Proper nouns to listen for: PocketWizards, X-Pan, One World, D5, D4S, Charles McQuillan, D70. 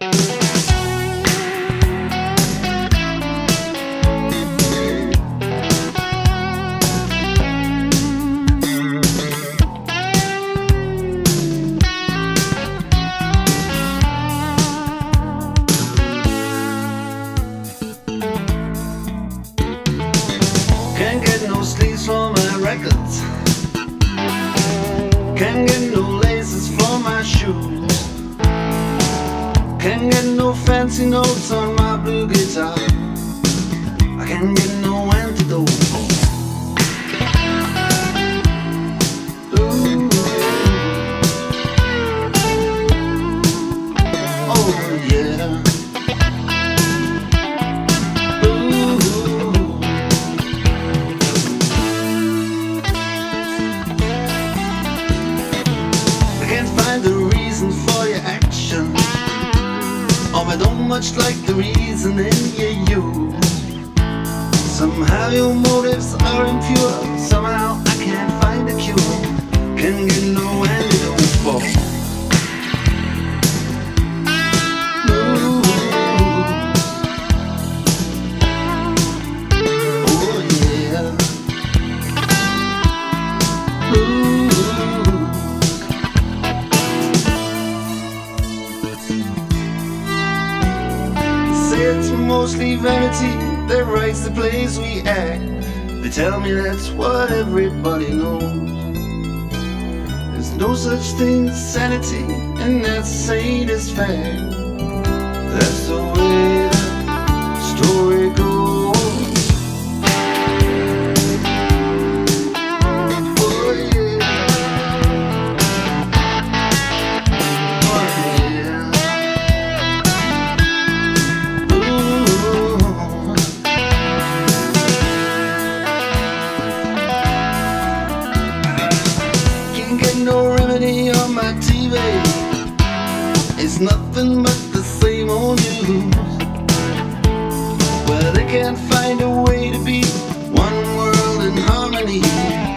Can't get no sleeves for my records, can't get no laces for my shoes, can't get no fancy notes on my blue guitar, I can't get no antidote. Ooh. Oh yeah. I don't much like the reasoning you use. Somehow your motives are impure, somehow I can't find a cure. Can you know when you don't fall? Ooh. Oh yeah. Ooh. It's mostly vanity that writes the plays we act. They tell me that's what everybody knows. There's no such thing as sanity, and that's sane as fact. That's the way the story goes. Oh yeah. Oh yeah. On my TV, it's nothing but the same old news. Well, they can't find a way to be one world in harmony.